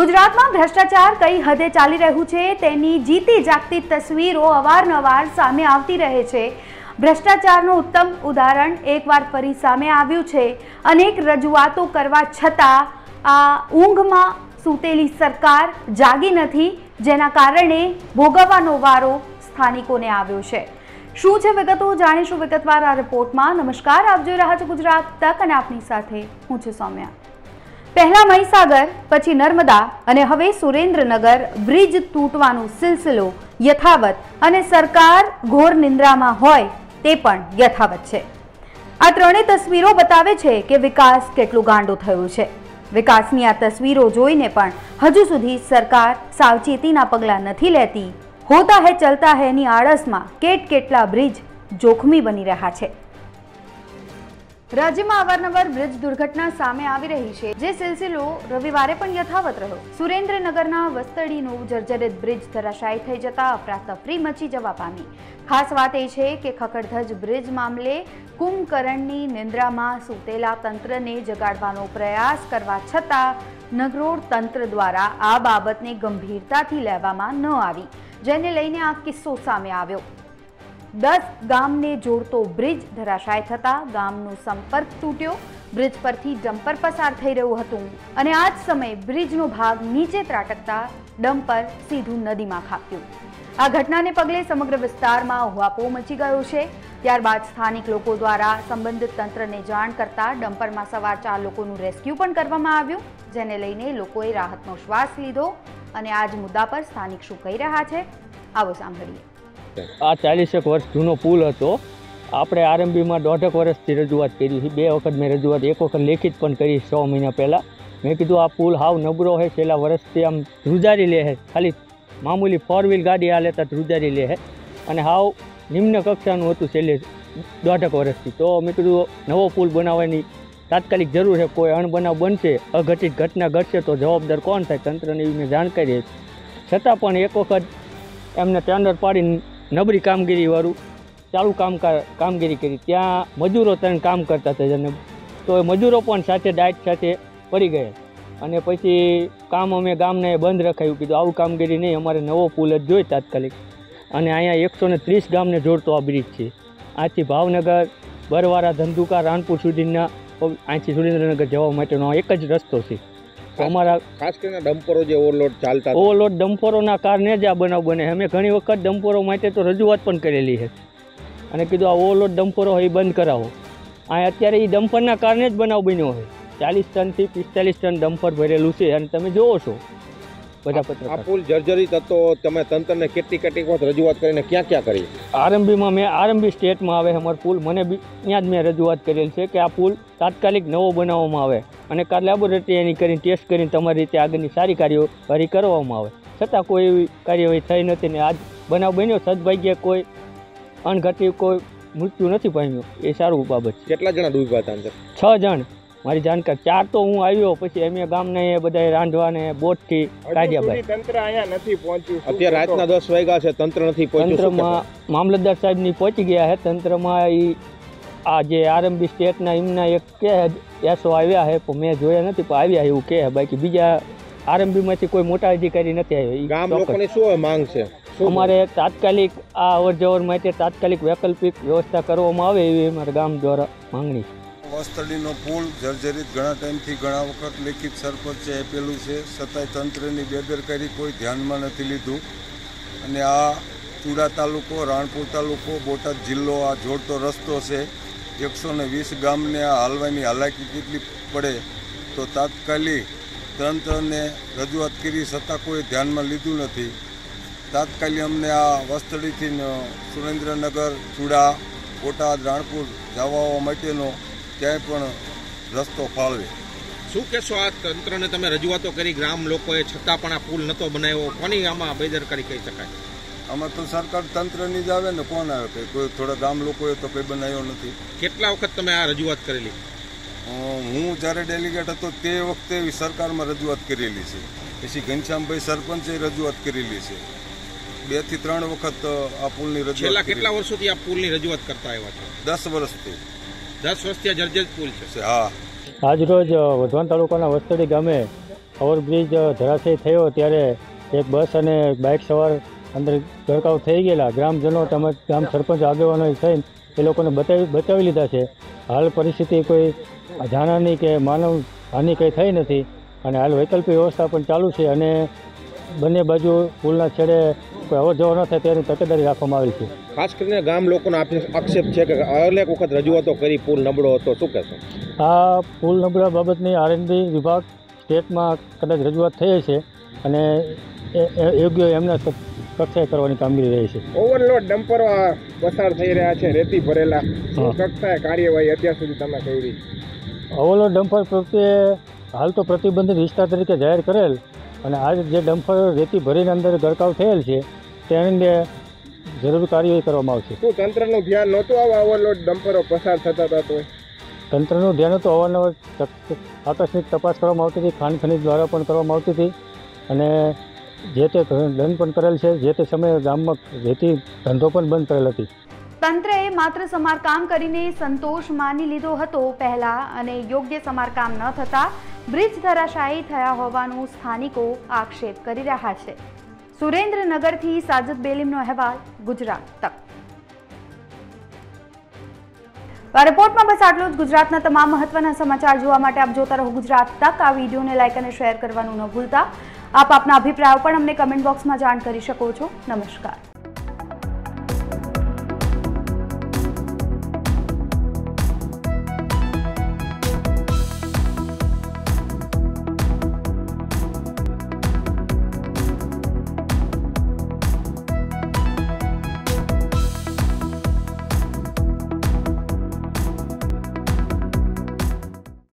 गुजरात में भ्रष्टाचार कई हदे चाली रह्यु छे तेनी जीती जागती तस्वीरों अवारनवार सामे आवती रहे छे। भ्रष्टाचारનું उत्तम उदाहरण एक बार फरी सामे आव्यु छे। अनेक रजूआतो करवा छतां आ ઊંઘમાં सूतेली सरकार जागी नथी, जेना कारणे भोगवવાનો વારો સ્થાનિકોને આવ્યો છે। શું છે વિગતો જાણીશું વિગતવાર આ રિપોર્ટમાં। નમસ્કાર, આપ જોઈ રહ્યા છો ગુજરાત તક અને આપની સાથે હું છું સૌમ્યા। પહેલા મહીસાગર, પછી નર્મદા અને હવે સુરેન્દ્રનગર બ્રિજ તૂટવાનો સિલસિલો યથાવત અને સરકાર ઘોર નિંદ્રામાં હોય તે પણ યથાવત છે। આ ત્રણેય તસવીરો બતાવે છે કે વિકાસ કેટલું ગાંડો થયો છે। વિકાસની આ તસવીરો જોઈને પણ હજુ સુધી સરકાર સાવચેતીના પગલાં નથી લેતી। હોતા હે ચલતા હેની આળસમાં કેટલા બ્રિજ જોખમી બની રહ્યા છે। राज्य में अवारनवार ब्रिज दुर्घटना सामे आवी रही छे, जे सिलसिलो रविवारे पण यथावत रह्यो। सुरेन्द्रनगरना वस्तडीनो जर्जरित ब्रिज धराशायी थई जता अफरातफरी मची जवा पामी। खास वात ए छे के खखड़धज ब्रिज मामले कुंभकर्णनी निंद्रामां सूतेला तंत्रने जगाडवानो प्रयास करवा छतां नगरोळ तंत्र द्वारा आ बाबतने गंभीरताथी लेवामां न आवी, जेने लईने आ किस्सो सामे आव्यो। 10 गामने जोड़तो ब्रिज धराशाय थता गामनो संपर्क तूट्यो। ब्रिज परथी डम्पर पसार थई रह्युं हतुं अने आज समय ब्रिजनो भाग नीचे त्राटकता डम्पर सीधुं नदीमां खाब्युं। आ घटनाने पगले समग्र विस्तारमां उहापोह मची गयो छे। त्यारबाद स्थानिक लोको द्वारा संबंधित तंत्रने जाण करता डम्परमां सवार 4 लोकोनुं रेस्क्यू पण करवामां आव्युं, जेने लईने लोकोए राहतनो श्वास लीधो। अने आज मुद्दा पर स्थानिक शुं कही रह्या छे आवो सांभळीए। आ 40 वर्ष जूनो पुल हतो। आपणे आरएमबी में 1.5 वर्षथी रजूआत करी छे। 2 वखत मैं रजूआत, एक वखत लेखित पण करी 6 महीना पहला। मैं कीधुं आ पुल हाव नबरो है, छेल्ला वर्षथी आम ध्रुजारी ले है। खाली मामूली 4 व्हील गाड़ी हाले तो ध्रुजारी ले है अने हाव निम्न कक्षानुं हतुं छेल्ले 1.5 वर्षथी। तो मैं कीधुं नवो पुल बनाववानी तात्कालिक जरूर है। कोई अणबनाव बनशे, अघटित घटना घटशे तो जवाबदार कोण थाय, तंत्रने एवी मैं जाणकारी है। छतां पण एक वखत एमने टेंडर पाड़ी नबरी कामगिरी वालू चालू कामगिरी करी। त्या मजूरो 3 काम करता था, जने तो मजूरो पण साथे डाइट साथे पड़ी गए अने पछी काम अमे गामने बंद रखायु। कीधुं आवुं कामगिरी नहीं, अमारे नवो पुल ज जोईए तात्कालिक। अने आया 130 गामने जोड़तो आ ब्रिज छे। आथी भावनगर, बरवारा, धंधुका, राणपुर सुधीना आथी सुरेन्द्रनगर जवा माटेनो एक ज रस्तो छे। अमारा खास करीने डम्परो जे ओवरलोड चालता, ओवरलोड डम्परोना कारणे ज आ बनाव बने। अमे घणी वखत डम्परो माटे तो रजूआत पण करेली छे अने कीधुं आ ओवरलोड डम्परो हई बंद करावो। आ अत्यारे ई डम्परना कारणे ज बनाव बन्यो छे। 40 टन થી 45 टन डम्पर भरेलुं छे अने तमे जोओ छो बधा पत्रकार। आ पुल जर्जरित हतो। तमे तंत्रने केटली वखत रजूआत करीने क्या करी? आरएमबीमां मैं आरएमबी स्टेटमां आवे अमर पुल, मने त्यां ज मैं रजूआत करेल छे के आ पुल तात्कालिक नवो बनाववामां आवे अने का लेबोरेटरी एनी करीने टेस्ट करीने तमारी रीते आगळनी सारी कार्यवाही करवामां आवे। छतां कोई एवी कार्यवाही थई नथी ने आज बनाव बन्यो। सद्भाग्ये कोई अणघटित कोई मृत्यु नथी पाम्यो, ए सारी बाबत। केटला जणा डूब्या था अंदर? 6 जण मारी जानकार। 4 तो हूँ आयो पछी एमे गामने बधा रांधवाने बोटथी काढ्या। भाई तंत्र आया नथी पहोंच्यु। अत्यार रातना 10 वाग्या छे, तंत्र नथी पहोंच्यु। तंत्रमां मामलतदार साहेबनी पहोंची गया है। तंत्रमां ई आ जे आरएमबी स्टेटना इमना एक कहे एसओ आव्या है, पण मैं जोया नथी, पण आव्या एवुं कहे। बाकी बीजा आरएमबीमांथी कोई मोटा अधिकारी नथी आव्यो। गाम लोकोने शुं मांग छे? अमारे तात्कालिक आ अवरजवर माटे तात्कालिक वैकल्पिक व्यवस्था करवामां आवे एवी अमारा गाम द्वारा मांगणी छे। वस्तडीनो पुल जर्जरित घणा टाइमथी घणा वखत लेखित सरपंचे आपेलुं छे, छतांय तंत्रनी बेदरकारी कोई ध्यानमां नथी लीधुं अने आ चूड़ा तालुको, राणपुर तालुको, बोटाद जिल्लो आ जोड़तो रस्तो छे। 120 गामने आ हालवानी हालाकी केटली पड़े तो तात्कालिक तंत्रने रजूआत करी, छतां कोई ध्यानमां लीधुं नथी। तात्कालिक अमने आ वस्तडीथी सुरेन्द्रनगर, चूड़ा, बोटाद, राणपुर जवा माटेनो क्या पण रस्तो फाळवे। शुं कहेशो आ तंत्रने तमे रजूआतो करी ग्राम लोकोए, छतां पण आ पुल नतो बनाव्यो, कोनी आमां बेदरकारी कही शकाय? आमां तो सरकार तंत्रनी ज आवे ने कोण आवे के कोई थोड़ा ग्राम लोकोए तो कोई बनाव्यो नथी। केटला वखत तमे आ रजूआत करेली? हूँ ज्यारे डेलिगेट हतो ते वखते सरकारमां रजूआत करेली छे। पछी घनश्यामभाई सरपंचे रजूआत करेली छे। 2 થી 3 वखत आ पुलनी रजूआत। छेल्ला केटला वर्षोथी आ पुलनी रजूआत करता आव्या छो? 10 वर्षथी। 10 वर्ष जर्जरित पुल है। हाँ, आज रोज वधवाण तालुकाना वस्तडी गामे ओवरब्रिज धराशयी थयो त्यारे एक बस अने बाइक सवार अंदर गरकाव थई गयेला। ग्रामजनों तमज ग्राम सरपंच आगेवानोए थईने ए लोकोने बचावी लीधा छे। हाल परिस्थिति कोई जानानी के मानव हानि कई थई नथी अने हाल वैकल्पिक व्यवस्था पण चालू छे अने बने बाजू पुलना छेड़े कोई अवर जवर न थाय तेनी तकेदारी राखवामां आवी छे। खास करीने गाम लोकोनो आक्षेप छे के अनेक वखत रजूआतो करी पुल नबळो हतो, शुं कहेशो? आ पुल नबळा बाबतनी आरएनबी विभाग स्टेटमां कदाच रजूआत थई हशे अने योग्य एमना कक्षाए करवानी कामगीरी रही है। ओवरलोड डम्पर पसार थई रह्या छे, रेती भरेला, शुं कक्षाए कार्यवाही अत्यार सुधी तमे करी? ओवरलोड डम्पर प्रत्ये हाल तो प्रतिबंधित विस्तार तरीके जाहिर करेल और आज जो डम्फर रेती भरी अंदर गरकाव थयेल छे तेने जरूरी कार्य करवामां आवशे। तो तंत्रनुं ध्यान नहोतुं आवा ओवरलोड डम्परो पसार थता हता तो तंत्रनुं ध्यान तो अवारनवार आकस्मिक तपास करवामां आवती हती, खाण खनिज द्वारा पण करवामां आवती हती अने जे ते दंड पण करेल छे। जे ते समये गाममां रेती धंधो पण बंद करेल हती। तंत्रे मात्र समारकाम करीने संतोष मानी लीधो हतो पहला अने योग्य समारकाम न थता ब्रिज धराशायी थया होवानुं स्थानिको आक्षेप करी रह्या छे। सुरेन्द्रनगरथी साजिद बेलीमनो अहेवाल, गुजरात तक। रिपोर्टमां बस आटलुं ज। गुजरातना तमाम महत्वना समाचार जोवा माटे आप जोता रहो गुजरात तक। आ विडियोने लाइक अने शेर करवानुं न भूलता। आप आपना अभिप्रायो पण अमने कमेंट बॉक्समां जाण करी शको छो। नमस्कार।